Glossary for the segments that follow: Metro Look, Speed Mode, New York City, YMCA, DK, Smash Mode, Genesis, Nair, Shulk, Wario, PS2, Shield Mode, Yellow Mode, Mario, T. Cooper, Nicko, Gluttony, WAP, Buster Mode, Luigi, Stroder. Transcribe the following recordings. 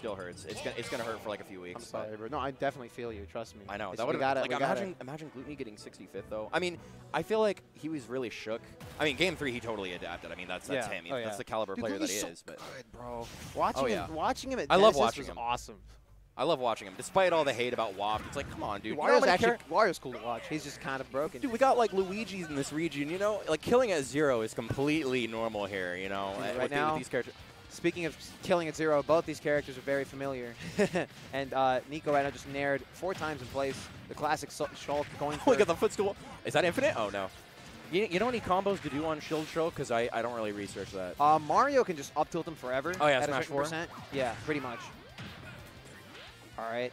still hurts. It's gonna hurt for like a few weeks. I'm sorry, bro. No, I definitely feel you. Trust me. I know that would like imagine Gluttony getting 65th though. I mean, I feel like he was really shook. I mean, game 3 he totally adapted. I mean, that's him. Oh, that's the caliber player that he is. But good, bro, watching him at Genesis was awesome. I love watching him, despite all the hate about WAP. It's like, come on, dude. Wario's cool to watch. He's just kind of broken. Dude, we got like Luigi's in this region, you know? Like killing at 0 is completely normal here, you know? Dude, right now, with these characters. Speaking of killing at 0, both these characters are very familiar. And Nicko right now just nared 4 times in place. The classic Shulk going for. Look at the footstool. Is that infinite? Oh, no. You know any combos to do on Shield Shulk? Because I don't really research that. Mario can just up tilt him forever. Oh, yeah, at Smash 4? Yeah, pretty much. All right,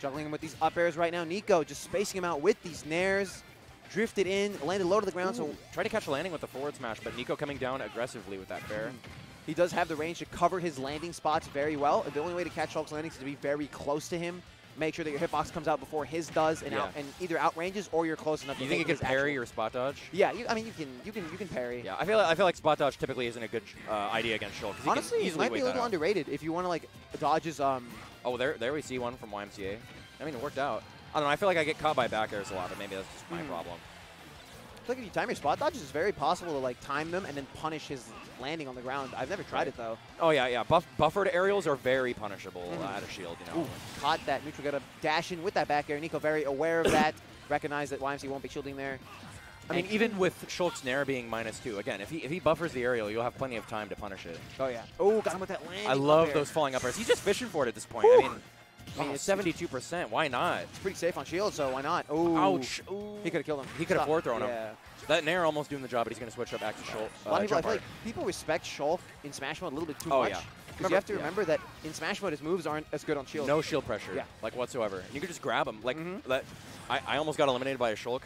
juggling him with these up airs right now. Nicko just spacing him out with these nairs. Drifted in, landed low to the ground. Ooh. So try to catch a landing with the forward smash, but Nicko coming down aggressively with that fair. He does have the range to cover his landing spots very well. The only way to catch Shulk's landings is to be very close to him. Make sure that your hitbox comes out before his does, and either outranges or you're close enough. You think you can parry or spot dodge? Yeah, I mean you can parry. Yeah, I feel like spot dodge typically isn't a good idea against Shulk. Honestly, it might be a little underrated if you want to like dodge his. Oh, there we see one from YMCA. I mean, it worked out. I don't know. I feel like I get caught by back airs a lot, but maybe that's just my problem. I feel like if you time your spot dodges, it's very possible to like time them and then punish his landing on the ground. I've never tried it though. Oh yeah. Buffered aerials are very punishable out of Shield. You know, caught that neutral. Got to dash in with that back air. Nicko very aware of that. Recognized that YMCA won't be shielding there. I mean, even with Shulk's Nair being -2, again, if he buffers the aerial, you'll have plenty of time to punish it. Oh, yeah. Oh, got him with that landing. I love those falling up airs. He's just fishing for it at this point. Ooh. I mean, it's 72%. Why not? It's pretty safe on Shield, so why not? Ooh. Ouch. Ooh. He could have killed him. He could have forward thrown him. That Nair almost doing the job, but he's going to switch up back to Shulk. I feel like people respect Shulk in Smash Mode a little bit too much. Because you have to remember that in Smash Mode, his moves aren't as good on Shield. No Shield pressure, like whatsoever. And you could just grab him. Like that. I almost got eliminated by a Shulk.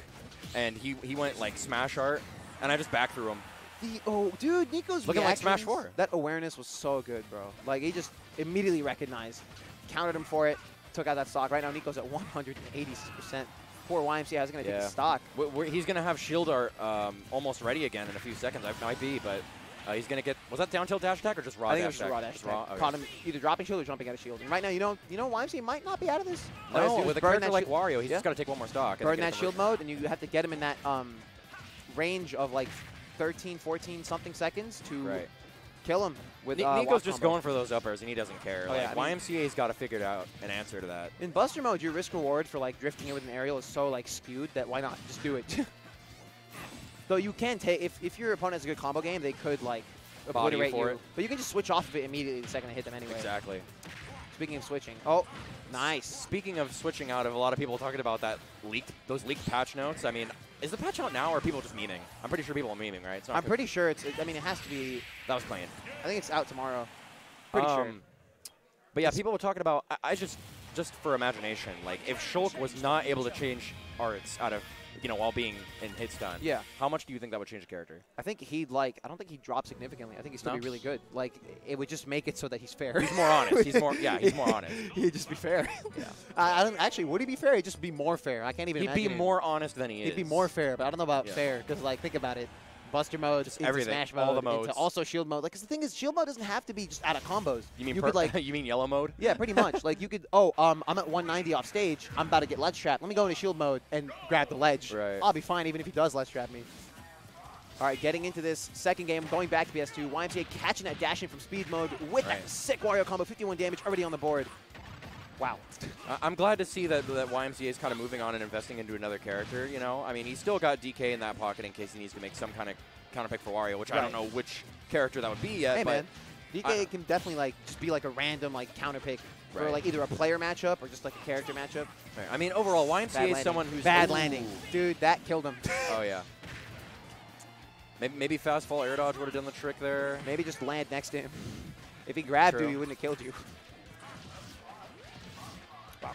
And he went like Smash Art, and I just back threw him. Dude, Nicko's looking like Smash 4. That awareness was so good, bro. Like he just immediately recognized, countered him for it, took out that stock. Right now, Nicko's at 186%. Poor YMCA is gonna take the stock. He's gonna have Shield Art almost ready again in a few seconds. I might be, but he's gonna get. Was that down tilt dash attack or just raw? I think it was raw dash attack. Caught him either dropping Shield or jumping out of Shield. And right now, you know, YMCA might not be out of this. No, with a character like Wario, he's just got to take one more stock. Burn that Shield mode, and you have to get him in that range of like 13, 14 something seconds to kill him. With Nicko's just going for those uppers, and he doesn't care. YMCA's got to figure out an answer to that. In Buster mode, your risk reward for like drifting in with an aerial is so like skewed that why not just do it? Though you can take, if your opponent has a good combo game, they could like obliterate you. But you can just switch off of it immediately the second I hit them anyway. Exactly. Speaking of switching, oh, nice. Speaking of switching out, of a lot of people talking about that those leaked patch notes. I mean, is the patch out now, or are people just memeing? I'm pretty sure people are memeing, right? I'm pretty sure it's. I mean, it has to be. That was playing. I think it's out tomorrow. Pretty sure. But yeah, people were talking about. I just for imagination, like if Shulk was not able to change arts out of. You know, while being in hit stun. Yeah. How much do you think that would change the character? I think he'd like. I don't think he'd drop significantly. I think he'd still be really good. Like it would just make it so that he's fair. He's more honest. He's more honest. He'd just be fair. I don't actually. Would he be fair? He'd just be more fair. I can't even. He'd be more honest than he is. He'd be more fair, but I don't know about fair because like think about it. Buster mode, just everything, Smash mode, all the modes. Also Shield mode. Like, cause the thing is, Shield mode doesn't have to be just out of combos. You mean Yellow mode? Yeah, pretty much. Like you could. Oh, I'm at 190 off stage. I'm about to get ledge trapped. Let me go into Shield mode and grab the ledge. Right. I'll be fine even if he does ledge trap me. All right, getting into this second game, going back to PS2. YMCA catching that dash in from Speed mode with that sick Wario combo, 51 damage already on the board. Wow. I'm glad to see that YMCA is kind of moving on and investing into another character, you know? I mean, he's still got DK in that pocket in case he needs to make some kind of counterpick for Wario, which I don't know which character that would be yet. Hey, but man. DK can definitely, like, just be, like, a random, like, counterpick for, like, either a player matchup or just, like, a character matchup. Right. I mean, overall, YMCA is someone who's... Bad landing. Dude, that killed him. Oh, yeah. Maybe fast fall air dodge would have done the trick there. Maybe just land next to him. If he grabbed you, he wouldn't have killed you.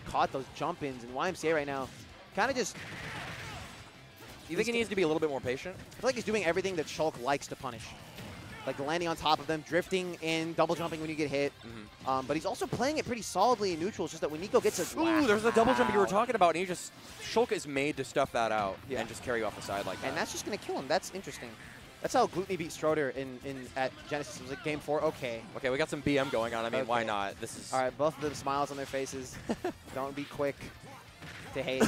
Caught those jump-ins, and YMCA right now kind of just... You think he needs to be a little bit more patient? I feel like he's doing everything that Shulk likes to punish. Like landing on top of them, drifting in, double jumping when you get hit. But he's also playing it pretty solidly in neutral. It's just that when Nicko gets a... Ooh, there's the double jump you were talking about, and he just... Shulk is made to stuff that out and just carry you off the side like that. And that's just going to kill him. That's interesting. That's how Gluttony beat Stroder at Genesis. It was like Game 4. Okay. Okay, we got some BM going on. I mean, okay. Why not? This is all right. Both of them smiles on their faces. Don't be quick to hate.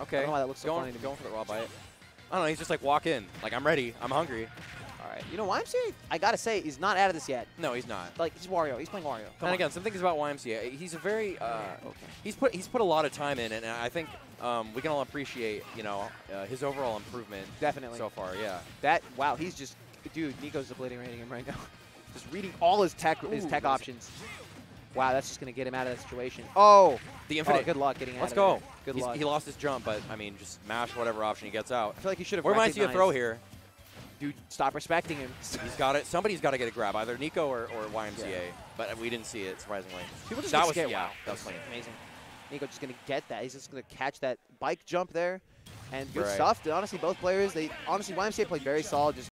Okay. I don't know why that looks so funny to me. Going for the raw bite. I don't know. He's just like walk in. Like I'm ready. I'm hungry. All right. You know, YMCA, I gotta say, he's not out of this yet. No, he's not. Like he's Wario. He's playing Wario. And again, some things about YMCA. He's a very. Okay. He's put a lot of time in, and I think we can all appreciate, you know, his overall improvement. Definitely. So far, yeah. That wow. He's just dude. Nico's obliterating him right now. Just reading all his tech options. Wow, that's just gonna get him out of that situation. Oh, the infinite. Oh, good luck getting out. Let's go. There. Good luck. He lost his jump, but I mean, just mash whatever option he gets out. I feel like he should have. Where might see a throw here? Dude, stop respecting him. He's got it. Somebody's got to get a grab, either Nicko or YMCA. Yeah. But we didn't see it, surprisingly. People just that was get yeah, that was funny. Amazing. Nicko just gonna get that. He's just gonna catch that bike jump there, and good stuff. Honestly, both players. Honestly, YMCA played very solid. Just